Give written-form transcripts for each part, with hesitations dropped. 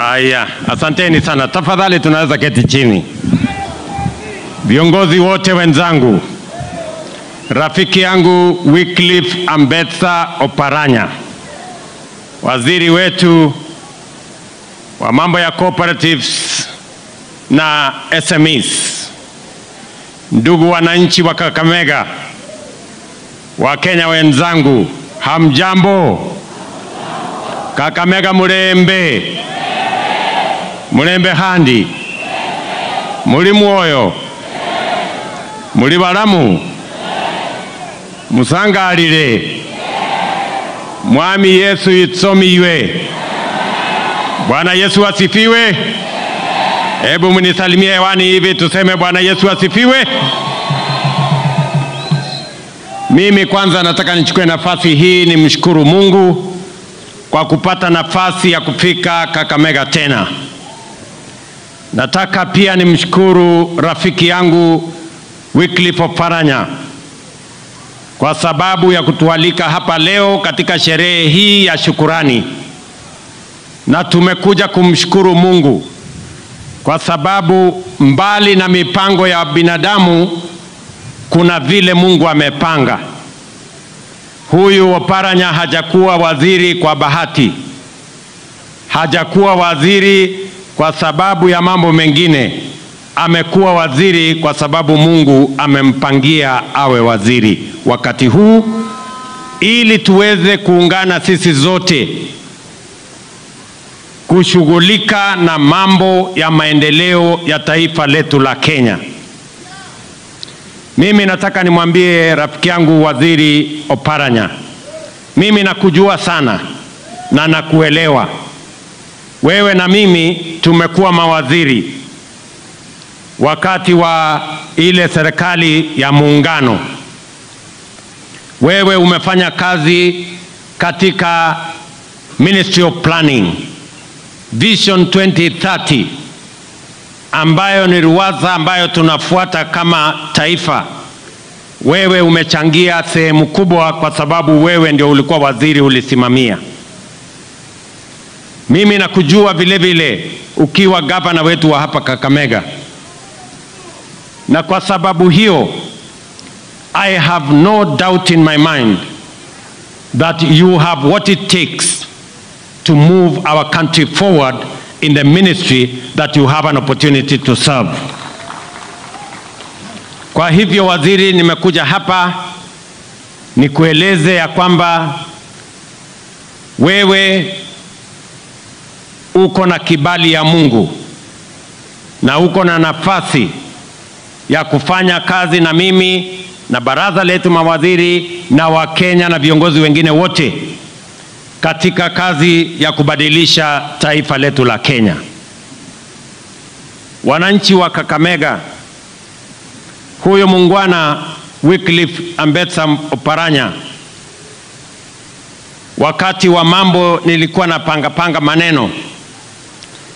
Haya, asanteni sana. Tafadhali tunaweza keti chini. Viongozi wote wenzangu, rafiki yangu Wycliffe Ambetsa Oparanya, waziri wetu wa mambo ya cooperatives na SMEs, ndugu wananchi wa Kakamega, wa Kenya wenzangu, hamjambo? Kakamega murembe, murembe handi, muri muoyo, muri baramu, musangalire, mwami Yesu itsomiwe, Bwana Yesu asifiwe. Hebu mnisalimie hewani hivi tuseme Bwana Yesu asifiwe. Mimi kwanza nataka nichukue nafasi hii nimshukuru Mungu kwa kupata nafasi ya kufika Kakamega tena. Nataka pia nimshukuru rafiki yangu Wycliffe Oparanya kwa sababu ya kutualika hapa leo katika sherehe hii ya shukurani. Na tumekuja kumshukuru Mungu kwa sababu mbali na mipango ya binadamu kuna vile Mungu amepanga. Huyu Oparanya hajakuwa waziri kwa bahati. Hajakuwa waziri kwa sababu ya mambo mengine. Amekuwa waziri kwa sababu Mungu amempangia awe waziri wakati huu, ili tuweze kuungana sisi zote kushughulika na mambo ya maendeleo ya taifa letu la Kenya. Mimi nataka nimwambie rafiki yangu waziri Oparanya, mimi nakujua sana na nakuelewa. Wewe na mimi tumekuwa mawaziri wakati wa ile serikali ya muungano. Wewe umefanya kazi katika Ministry of Planning, Vision 2030, ambayo ni ruwaza ambayo tunafuata kama taifa. Wewe umechangia sehemu kubwa kwa sababu wewe ndio ulikuwa waziri, ulisimamia. Mimi nakujua vile vile ukiwa gavana wetu wa hapa Kakamega. Na kwa sababu hiyo, I have no doubt in my mind that you have what it takes to move our country forward in the ministry that you have an opportunity to serve. Kwa hivyo waziri, nimekuja hapa nikueleze ya kwamba wewe uko na kibali ya Mungu na uko na nafasi ya kufanya kazi na mimi na baraza letu mawaziri na Wakenya na viongozi wengine wote katika kazi ya kubadilisha taifa letu la Kenya. Wananchi wa Kakamega, huyo mungwana Wycliffe Ambetsa Oparanya, wakati wa mambo nilikuwa na panga maneno,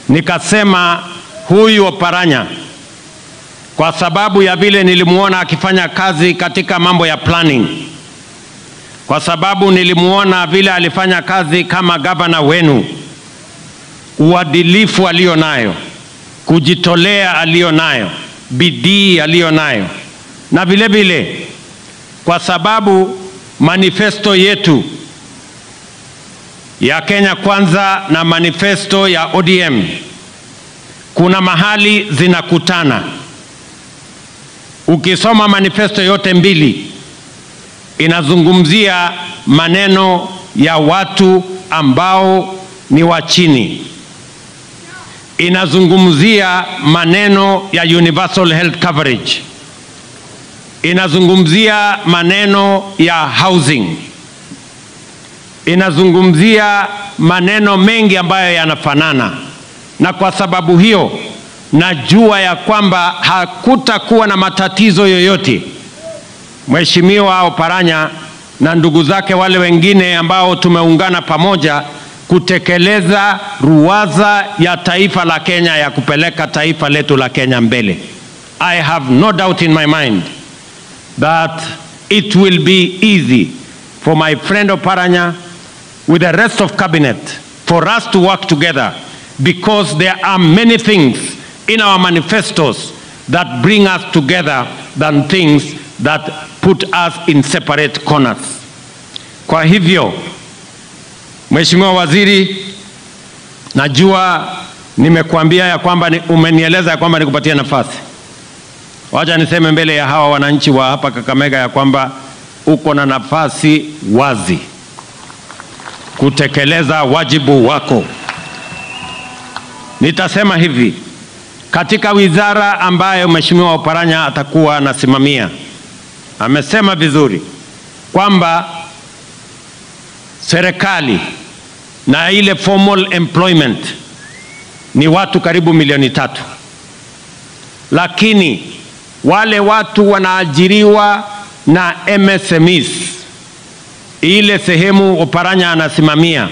nikasema huyu Oparanya, kwa sababu ya vile nilimuona akifanya kazi katika mambo ya planning, kwa sababu nilimuona vile alifanya kazi kama gavana wenu, uadilifu alionayo, kujitolea alionayo, bidii alionayo, na vile vile kwa sababu manifesto yetu ya Kenya Kwanza na manifesto ya ODM kuna mahali zinakutana. Ukisoma manifesto yote mbili inazungumzia maneno ya watu ambao ni wa chini. Inazungumzia maneno ya universal health coverage. Inazungumzia maneno ya housing. Inazungumzia maneno mengi ambayo yanafanana. Na kwa sababu hiyo najua ya kwamba hakutakuwa na matatizo yoyote. Mheshimiwa Oparanya na ndugu zake wale wengine ambao tumeungana pamoja kutekeleza ruwaza ya taifa la Kenya ya kupeleka taifa letu la Kenya mbele. I have no doubt in my mind that it will be easy for my friend Oparanya with the rest of cabinet for us to work together because there are many things in our manifestos that bring us together than things that put us in separate corners. Kwa hivyo, Mheshimiwa Waziri, najua nimekuambia ya kwamba umenieleza ya kwamba nikupatia nafasi. Wacha niseme mbele ya hawa wananchi wa hapa Kakamega ya kwamba uko na nafasi wazi kutekeleza wajibu wako. Nitasema hivi, katika wizara ambayo Mheshimiwa Oparanya atakuwa anasimamia, amesema vizuri kwamba serikali na ile formal employment ni watu karibu milioni 3, lakini wale watu wanaajiriwa na MSMEs, ile sehemu Oparanya anasimamia,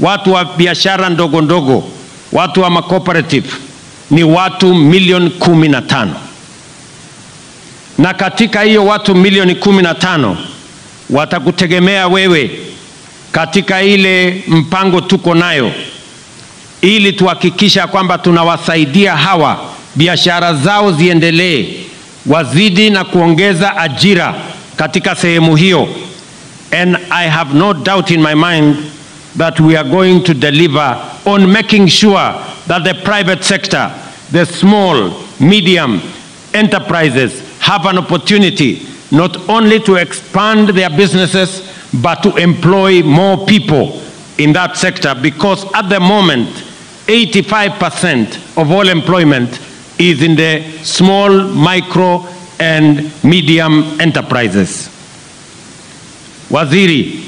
watu wa biashara ndogo ndogo, watu wa cooperative ni watu milioni 15. Na katika hiyo watu milioni 15 watakutegemea wewe katika ile mpango tuko nayo, ili tuhakikisha kwamba tunawasaidia hawa biashara zao ziendelee, wazidi na kuongeza ajira katika sehemu hiyo. And I have no doubt in my mind that we are going to deliver on making sure that the private sector, the small, medium enterprises have an opportunity not only to expand their businesses but to employ more people in that sector, because at the moment 85% of all employment is in the small, micro and medium enterprises. Waziri,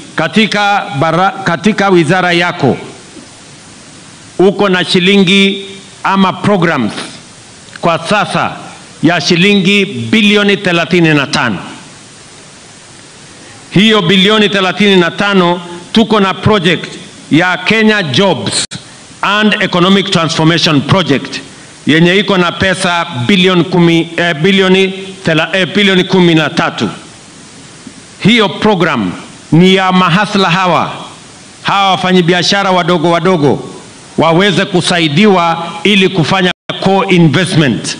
katika wizara yako uko na shilingi ama programs kwa sasa ya shilingi bilioni 35. Hiyo bilioni 35 tuko na project ya Kenya Jobs and Economic Transformation Project yenye iko na pesa bilioni 13. Hiyo program ni ya mahasla hawa wafanyabiashara wadogo wadogo waweze kusaidiwa ili kufanya co-investment.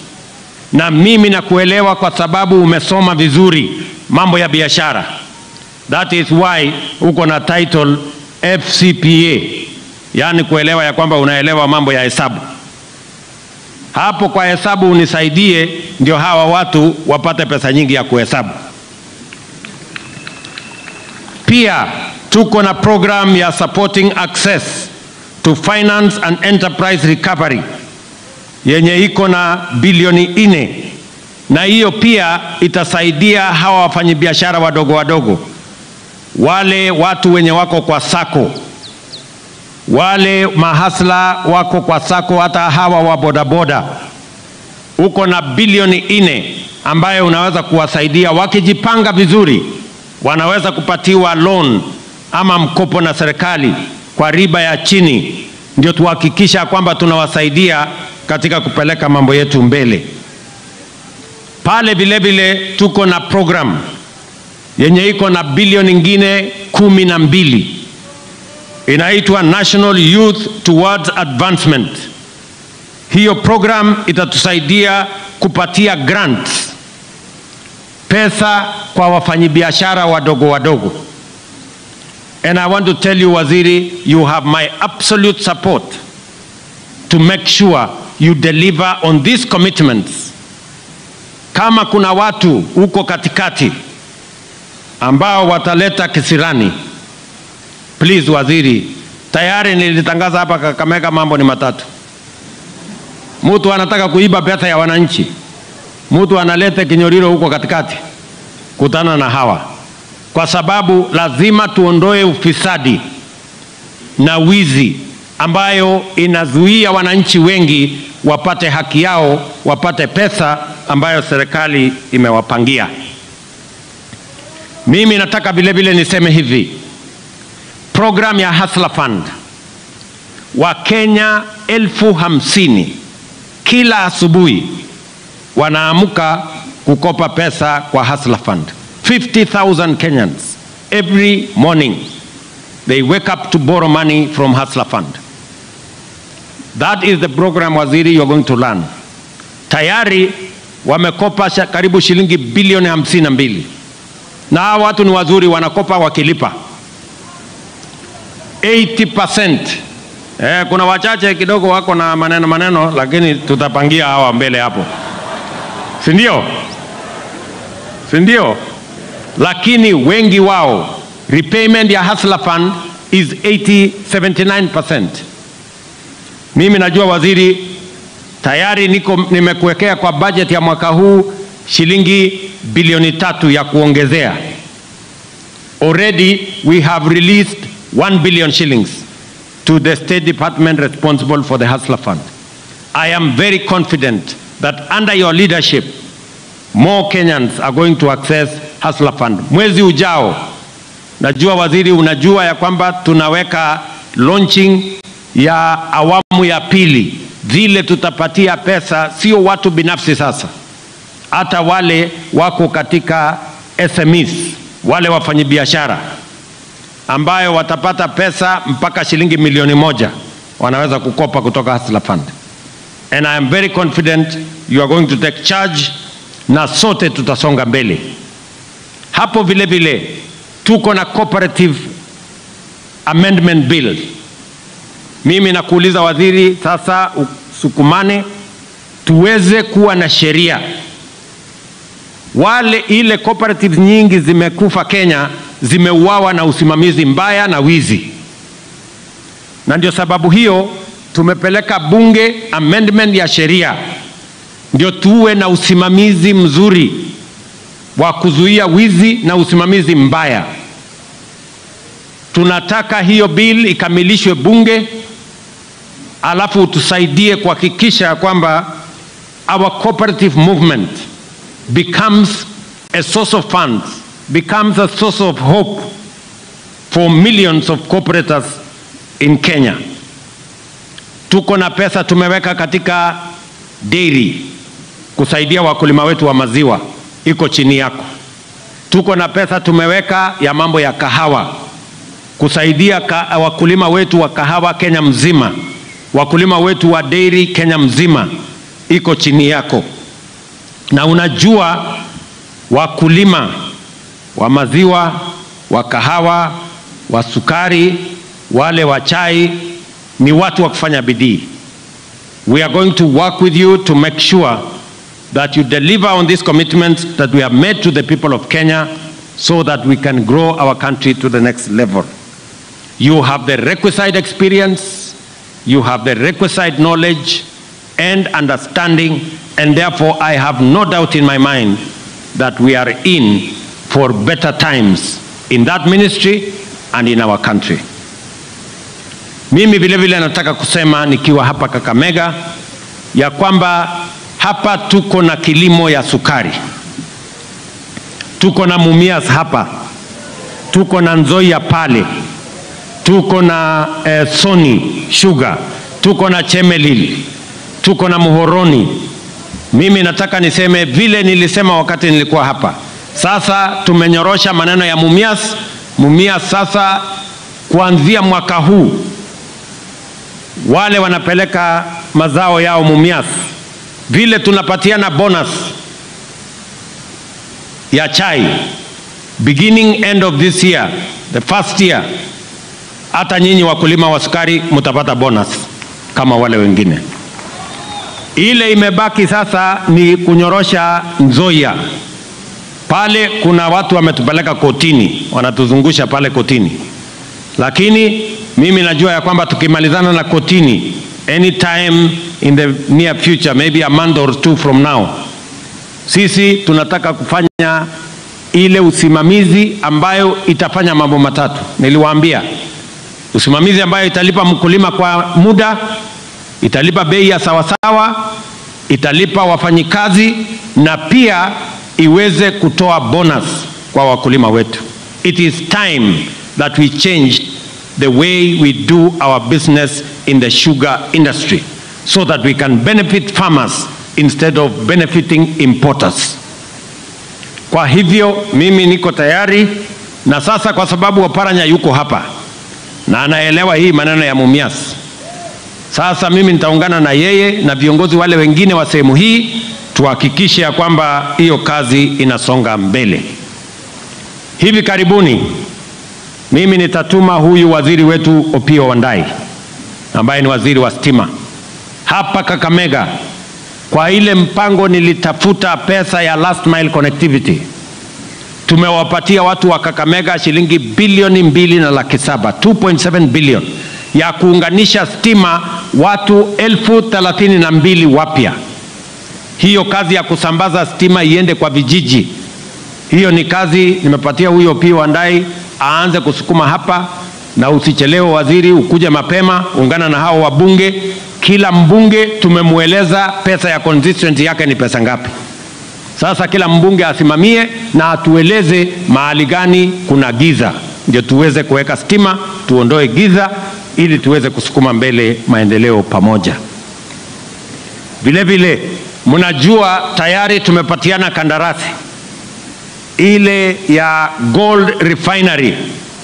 Na mimi nakuelewa kwa sababu umesoma vizuri mambo ya biashara. That is why uko na title FCPA, yani kuelewa ya kwamba unaelewa mambo ya hesabu. Hapo kwa hesabu unisaidie, ndio hawa watu wapate pesa nyingi ya kuhesabu. Pia tuko na program ya supporting access to finance and enterprise recovery yenye iko na bilioni 4, na hiyo pia itasaidia hawa wafanyabiashara wadogo wadogo, wale watu wenye wako kwa sako, wale mahasla wako kwa sako, hata hawa wa bodaboda. Uko na bilioni 4 ambayo unaweza kuwasaidia, wakijipanga vizuri wanaweza kupatiwa loan ama mkopo na serikali kwa riba ya chini, ndio tuhakikisha kwamba tunawasaidia katika kupeleka mambo yetu mbele. Pale vile vile tuko na program yenye iko na bilioni nyingine 12 inaitwa National Youth Towards Advancement. Hiyo program itatusaidia kupatia grants, pesa kwa wafanyabiashara wadogo wadogo. And I want to tell you, Waziri, you have my absolute support to make sure you deliver on these commitments. Kama kuna watu uko katikati ambao wataleta kisirani, please Waziri, tayari nilitangaza hapa Kakamega mambo ni matatu. Mtu anataka kuiba pesa ya wananchi, mtu analeta kinyoriro huko katikati, kutana na hawa, kwa sababu lazima tuondoe ufisadi na wizi ambayo inazuia wananchi wengi wapate haki yao, wapate pesa ambayo serikali imewapangia. Mimi nataka vile vile niseme hivi, program ya Hustler Fund, wa Kenya 50,000 kila asubuhi wanaamuka kukopa pesa kwa Hustler Fund. 50,000 Kenyans every morning they wake up to borrow money from Hustler Fund. That is the program, waziri, you're going to learn. Tayari wamekopa karibu shilingi bilioni 52. Na hawa watu ni wazuri, wanakopa wakilipa. 80%. Kuna wachache kidogo wako na maneno, lakini tutapangia hawa mbele hapo. Sindio? Lakini wengi wao, repayment ya Hustler Fund is 79%. Mimi najua waziri, tayari nimekuwekea kwa budget ya mwaka huu shilingi bilioni 3 ya kuongezea. Already we have released 1 billion shillings to the State Department responsible for the Hustler Fund. I am very confident that under your leadership, more Kenyans are going to access Hustler Fund. Mwezi ujao, najua waziri, unajua ya kwamba tunaweka launching ya awamu ya pili. Zile tutapatia pesa, sio watu binafsi sasa. Hata wale wako katika SMEs, wale wafanyibiashara, ambayo watapata pesa mpaka shilingi milioni 1 wanaweza kukopa kutoka Hustler Fund. And I am very confident you are going to take charge na sote tutasonga mbele. Hapo vile vile tuko na cooperative amendment bill. Mimi nakuuliza waziri, sasa usukumane tuweze kuwa na sheria. Wale ile cooperatives nyingi zimekufa Kenya, zimeuawa na usimamizi mbaya na wizi. Na ndio sababu hiyo tumepeleka bunge amendment ya sheria, ndio tuwe na usimamizi mzuri wa kuzuia wizi na usimamizi mbaya. Tunataka hiyo bill ikamilishwe bunge, alafu tusaidie kuhakikisha kwamba our cooperative movement becomes a source of funds, becomes a source of hope for millions of cooperators in Kenya. Tuko na pesa tumeweka katika dairy kusaidia wakulima wetu wa maziwa, iko chini yako. Tuko na pesa tumeweka ya mambo ya kahawa kusaidia wakulima wetu wa kahawa Kenya mzima, wakulima wetu wa dairy Kenya mzima, iko chini yako. Na unajua wakulima wa maziwa, wa kahawa, wa sukari, wale wa chai ni watu wa kufanya bidii. We are going to work with you to make sure that you deliver on these commitments that we have made to the people of Kenya so that we can grow our country to the next level. You have the requisite experience, you have the requisite knowledge and understanding, and therefore I have no doubt in my mind that we are in for better times in that ministry and in our country. Mimi vile vile nataka kusema nikiwa hapa Kakamega ya kwamba hapa tuko na kilimo ya sukari. Tuko na Mumias hapa. Tuko na Nzoia pale. Tuko na Sony Sugar. Tuko na Chemelili. Tuko na Muhoroni. Mimi nataka niseme vile nilisema wakati nilikuwa hapa. Sasa tumenyorosha maneno ya Mumias. Mumias sasa kuanzia mwaka huu wale wanapeleka mazao yao Mumias. Vile tunapatiana bonus ya chai beginning end of this year, the first year, hata nyinyi wakulima wa sukari mtapata bonus kama wale wengine. Ile imebaki sasa ni kunyorosha Nzoia. Pale kuna watu wametupeleka kotini, wanatuzungusha pale kotini. Lakini mimi najua ya kwamba tukimalizana na kotini anytime in the near future, maybe a month or two from now, sisi tunataka kufanya ile usimamizi ambayo itafanya mambo matatu. Niliwaambia usimamizi ambayo italipa mkulima kwa muda, italipa bei ya sawasawa, italipa wafanyikazi na pia iweze kutoa bonus kwa wakulima wetu. It is time that we change the way we do our business in the sugar industry so that we can benefit farmers instead of benefiting importers. Kwa hivyo mimi niko tayari, na sasa kwa sababu Oparanya yuko hapa na anaelewa hii maneno ya Mumias, Sasa mimi nitaungana na yeye na viongozi wale wengine wa sehemu hii tuhakikishe ya kwamba hiyo kazi inasonga mbele. Hivi karibuni mimi nitatuma huyu waziri wetu Opio Ondai ambaye ni waziri wa stima hapa Kakamega kwa ile mpango nilitafuta pesa ya last mile connectivity. Tumewapatia watu wa Kakamega shilingi bilioni 2.7 2.7 billion ya kuunganisha stima watu 1032 wapya. Hiyo kazi ya kusambaza stima iende kwa vijiji, hiyo ni kazi nimepatia huyo Opio Ondai aanze kusukuma hapa. Na usichelewe waziri, ukuje mapema, ungana na hao wabunge. Kila mbunge tumemueleza pesa ya constituency yake ni pesa ngapi. Sasa kila mbunge asimamie na atueleze mahali gani kuna giza, ndio tuweze kuweka stima, tuondoe giza ili tuweze kusukuma mbele maendeleo pamoja. Vile vile mnajua tayari tumepatiana kandarasi ile ya gold refinery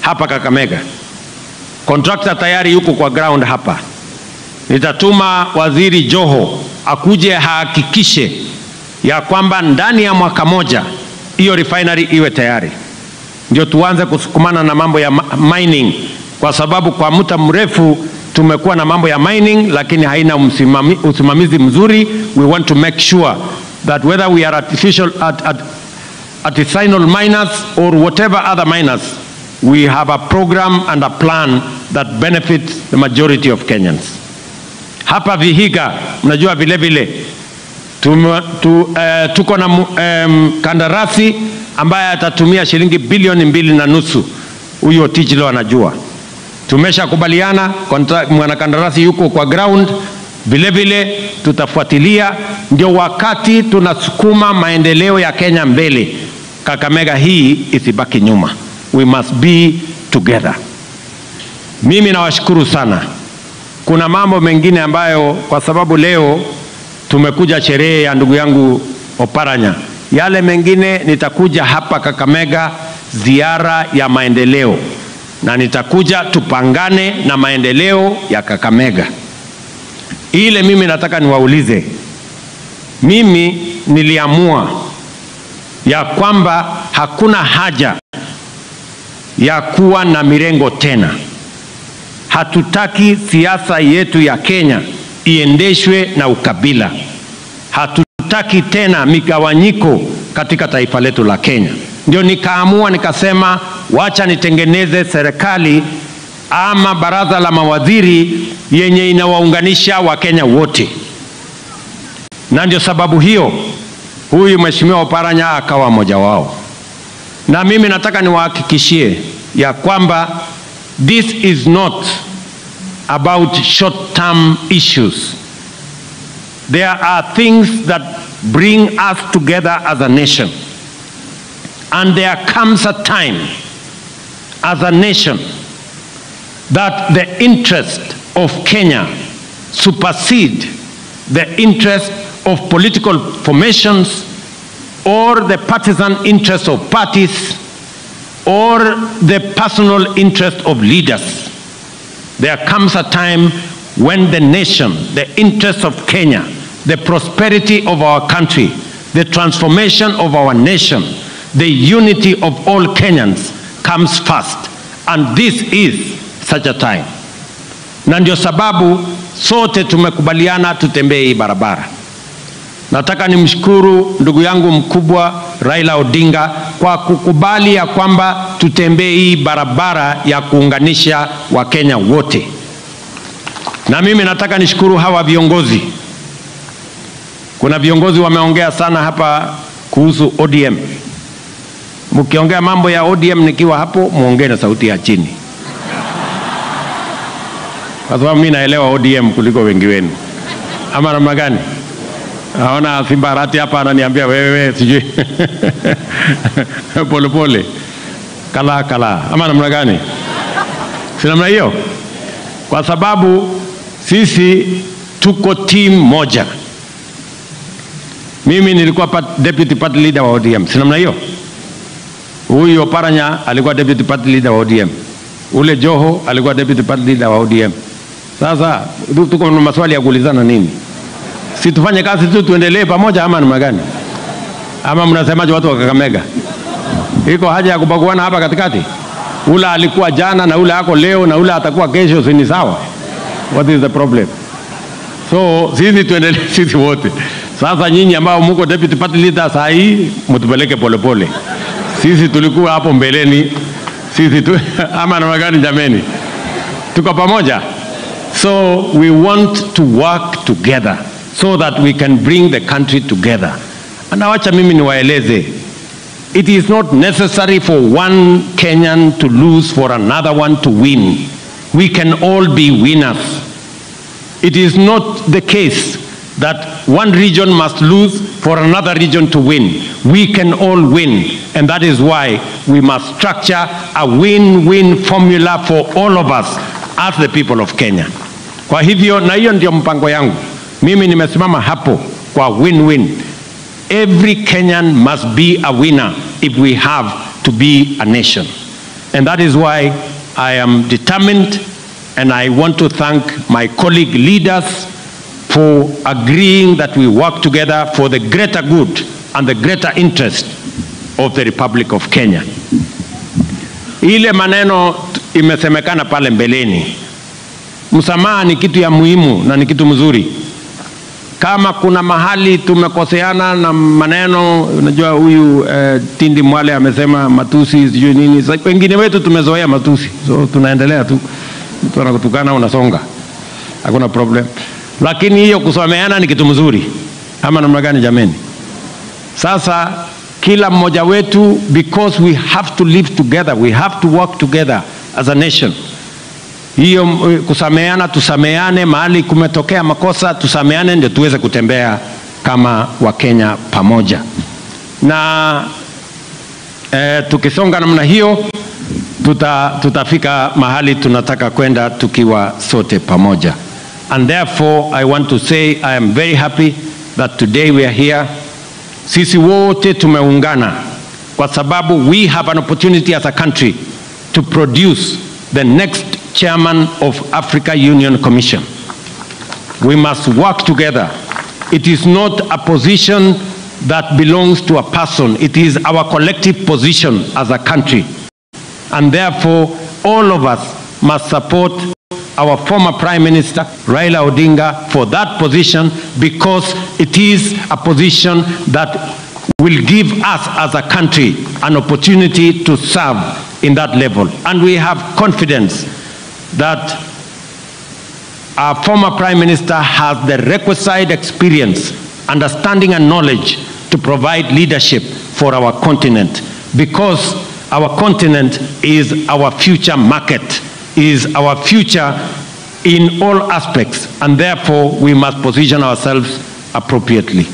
hapa Kakamega. Contractor tayari yuko kwa ground hapa. Nitatuma waziri Joho akuje hakikishe ya kwamba ndani ya mwaka moja hiyo refinery iwe tayari, ndio tuanze kusukumana na mambo ya mining, kwa sababu kwa muda mrefu tumekuwa na mambo ya mining lakini haina usimamizi mzuri. We want to make sure that whether we are artisanal miners or whatever other miners, we have a program and a plan that benefits the majority of Kenyans. Hapa Vihiga mnajua vile vile tuko na kandarasi ambaye atatumia shilingi bilioni 2.5. Huyo Tijilo anajua. Tumeshakubaliana, mwanakandarasi yuko kwa ground. Vile vile tutafuatilia, ndio wakati tunasukuma maendeleo ya Kenya mbele, Kakamega hii isibaki nyuma. We must be together. Mimi nawashukuru sana. Kuna mambo mengine ambayo kwa sababu leo tumekuja sherehe ya ndugu yangu Oparanya, yale mengine nitakuja hapa Kakamega ziara ya maendeleo, na nitakuja tupangane na maendeleo ya Kakamega. Ile mimi nataka niwaulize, mimi niliamua ya kwamba hakuna haja ya kuwa na mirengo tena. Hatutaki siasa yetu ya Kenya iendeshwe na ukabila. Hatutaki tena migawanyiko katika taifa letu la Kenya. Ndio nikaamua nikasema wacha nitengeneze serikali ama baraza la mawaziri yenye inawaunganisha Wakenya wote. Na ndio sababu hiyo huyu mheshimiwa Oparanya akawa mmoja wao. Na mimi nataka niwahakikishie ya kwamba this is not about short-term issues. There are things that bring us together as a nation. And there comes a time as a nation that the interest of Kenya supersede the interest of political formations or the partisan interest of parties or the personal interest of leaders. There comes a time when the nation, the interests of Kenya, the prosperity of our country, the transformation of our nation, the unity of all Kenyans comes first. And this is such a time. Na ndio sababu sote tumekubaliana tutembee hii barabara. Nataka nimshukuru ndugu yangu mkubwa Raila Odinga kwa kukubali ya kwamba tutembee hii barabara ya kuunganisha Wakenya wote. Na mimi nataka nishukuru hawa viongozi. Kuna viongozi wameongea sana hapa kuhusu ODM. Mkiongea mambo ya ODM nikiwa hapo, muongee na sauti ya chini, kwa sababu mimi naelewa ODM kuliko wengi wenu. Ama namna gani? Naona Simbarati hapa ananiambia wewe sijui. Pole pole. Kala kala. Ama namna gani? Si namna hiyo. Kwa sababu sisi tuko team moja. Mimi nilikuwa deputy party leader wa ODM. Si namna hiyo. Huyu Oparanya alikuwa deputy party leader wa ODM. Ule Joho alikuwa deputy party leader wa ODM. Sasa tuko na maswali ya kuulizana nini? Si tufanye kazi tu tuendelee pamoja ama namna gani? Ama mnasemaje watu wa Kakamega? Iko haja ya kubaguana hapa katikati? Ula alikuwa jana na ula ako leo na ula atakuwa kesho, si ni sawa? What is the problem? So sisi tuendelee sisi wote. Sasa nyinyi ambao mko deputy party leader saa hii mtupeleke polepole. Sisi tulikuwa hapo mbeleni. Sisi tu ama namna gani jameni? Tuko pamoja. So we want to work together so that we can bring the country together. And awacha mimi niwaeleze. It is not necessary for one Kenyan to lose for another one to win. We can all be winners. It is not the case that one region must lose for another region to win. We can all win, and that is why we must structure a win-win formula for all of us as the people of Kenya. Kwa hivyo, na hiyo ndio mpango yangu. Mimi nimesimama hapo kwa win-win. Every Kenyan must be a winner if we have to be a nation. And that is why I am determined, and I want to thank my colleague leaders for agreeing that we work together for the greater good and the greater interest of the Republic of Kenya. Ile maneno imesemekana pale mbeleni. Msamaha ni kitu ya muhimu na ni kitu mzuri. Kama kuna mahali tumekoseana na maneno, unajua huyu Tindi Mwale amesema matusi sijui nini. Sasa wengine wetu tumezoea matusi. So tunaendelea tu. Tunakutukana unasonga. Hakuna problem. Lakini hiyo kusameheana ni kitu mzuri. Ama namna gani jameni? Sasa kila mmoja wetu, because we have to live together, we have to work together as a nation. Hiyo kusameheana, tusameheane mahali kumetokea makosa, tusameheane ndio tuweze kutembea kama Wakenya pamoja. Na tukisonga namna hiyo tutafika mahali tunataka kwenda tukiwa sote pamoja. And therefore, I want to say I am very happy that today we are here. Sisi wote tumeungana kwa sababu we have an opportunity as a country to produce the next chairman of Africa Union Commission. We must work together. It is not a position that belongs to a person. It is our collective position as a country. And therefore, all of us must support our former Prime Minister, Raila Odinga, for that position, because it is a position that will give us as a country an opportunity to serve in that level. And we have confidence that our former Prime Minister has the requisite experience, understanding and knowledge to provide leadership for our continent, because our continent is our future market, is our future in all aspects, and therefore we must position ourselves appropriately.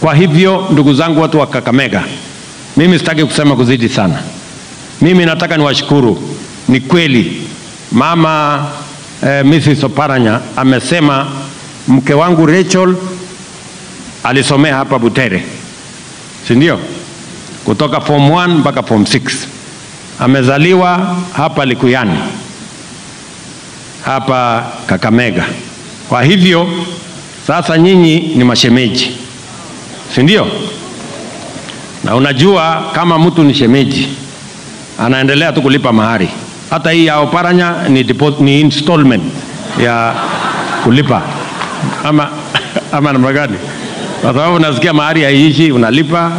Kwa hivyo, ndugu zangu watu wa Kakamega, mimi sitaki kusema kuzidi sana. Mimi nataka niwashukuru. Ni kweli mama Mrs. Oparanya amesema mke wangu Rachel alisomea hapa Butere. Si ndio? Kutoka form 1 mpaka form 6. Amezaliwa hapa Likuyani, hapa Kakamega. Kwa hivyo sasa nyinyi ni mashemeji, si ndio? Na unajua kama mtu ni shemeji anaendelea tu kulipa mahari. Hata hii ya Oparanya ni installment ya kulipa ama namna gani? Kwa sababu unasikia mahari haiishi, unalipa,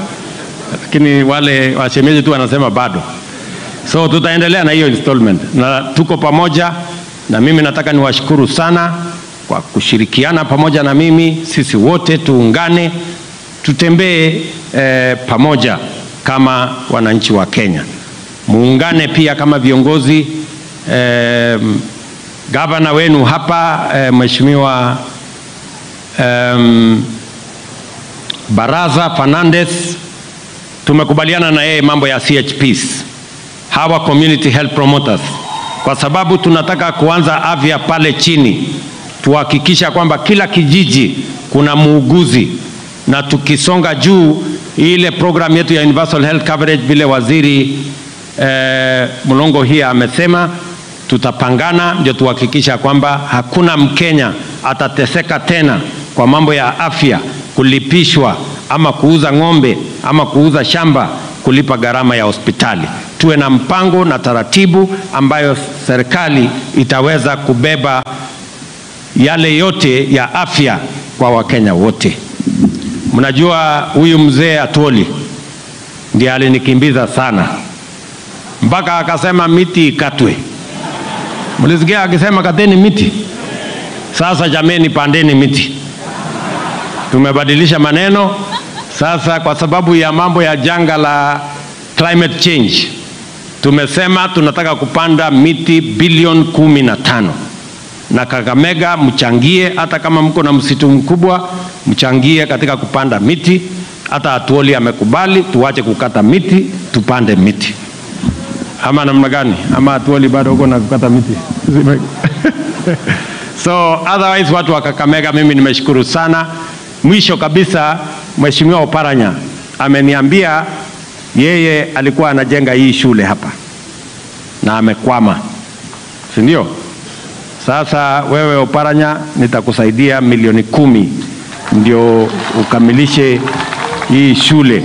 lakini wale washemeji tu wanasema bado. So tutaendelea na hiyo installment na tuko pamoja. Na mimi nataka niwashukuru sana kwa kushirikiana pamoja na mimi. Sisi wote tuungane, tutembee pamoja kama wananchi wa Kenya. Muungane pia kama viongozi. Gavana wenu hapa mheshimiwa Baraza Fernandez, tumekubaliana na yeye mambo ya CHPs, hawa community health promoters, kwa sababu tunataka kuanza afya pale chini. Tuhakikisha kwamba kila kijiji kuna muuguzi, na tukisonga juu ile program yetu ya universal health coverage, vile waziri Mulongo hii amesema, tutapangana ndio tuhakikisha kwamba hakuna Mkenya atateseka tena kwa mambo ya afya, kulipishwa ama kuuza ng'ombe ama kuuza shamba, kulipa gharama ya hospitali. Tuwe na mpango na taratibu ambayo serikali itaweza kubeba yale yote ya afya kwa Wakenya wote. Mnajua huyu mzee Atoli ndiye alinikimbiza sana, mpaka akasema miti ikatwe. Mlisikia akisema kateni miti? Sasa jameni, pandeni miti. Tumebadilisha maneno sasa kwa sababu ya mambo ya janga la climate change. Tumesema tunataka kupanda miti bilioni 15. Na Kakamega mchangie, hata kama mko na msitu mkubwa, mchangie katika kupanda miti. Hata Atuoli amekubali, tuache kukata miti, tupande miti. Ama namna gani? Ama Atuoli bado uko na kukata miti? So otherwise, watu wa Kakamega, mimi nimeshukuru sana. Mwisho kabisa, Mheshimiwa Oparanya ameniambia yeye alikuwa anajenga hii shule hapa na amekwama, si ndio? Sasa wewe Oparanya, nitakusaidia milioni 10 ndio ukamilishe hii shule,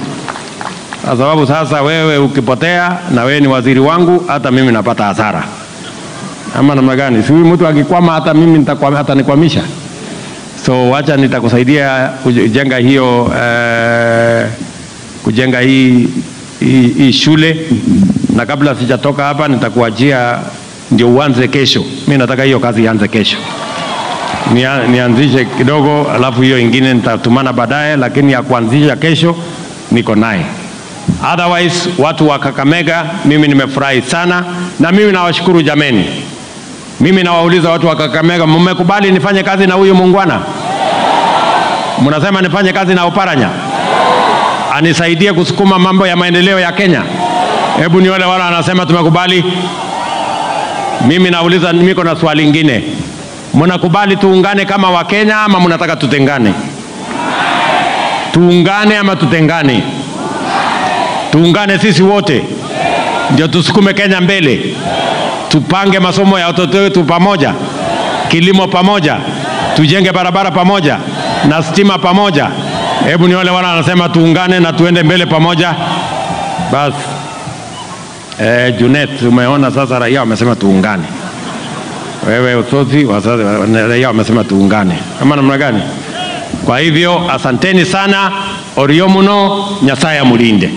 kwa sababu sasa wewe ukipotea, na wewe ni waziri wangu, hata mimi napata hasara. Ama namna gani? Si mtu akikwama hata mimi nitakwama, hata nikwamisha. So wacha nitakusaidia kujenga hiyo kujenga hii shule, na kabla sijatoka hapa nitakuachia ndio uanze kesho. Mimi nataka hiyo kazi ianze kesho. Nianzishe kidogo, alafu hiyo ingine nitatumana baadaye, lakini ya kuanzisha kesho niko naye. Otherwise, watu wa Kakamega, mimi nimefurahi sana, na mimi nawashukuru jameni. Mimi nawauliza watu wa Kakamega, mmekubali nifanye kazi na huyu muungwana? Mnasema nifanye kazi na Oparanya anisaidie kusukuma mambo ya maendeleo ya Kenya? Hebu nione wale wanasema tumekubali. Mimi nauliza, niko na swali lingine. Mnakubali tuungane kama wa Kenya ama mnataka tutengane? Tuungane ama tutengane? Tuungane sisi wote. Ndio tusukume Kenya mbele. Tupange masomo ya watoto wetu pamoja, kilimo pamoja, tujenge barabara pamoja, na stima pamoja. Hebu ni wale wana anasema tuungane na tuende mbele pamoja. Bas, Junet, umeona sasa raia wamesema tuungane. Wewe utozi, raia wamesema tuungane. Kama namna gani? Kwa hivyo, asanteni sana. Oriomuno, Nyasaye mulinde.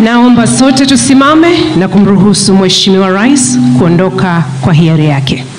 Naomba sote tusimame na kumruhusu Mheshimiwa Rais kuondoka kwa hiari yake.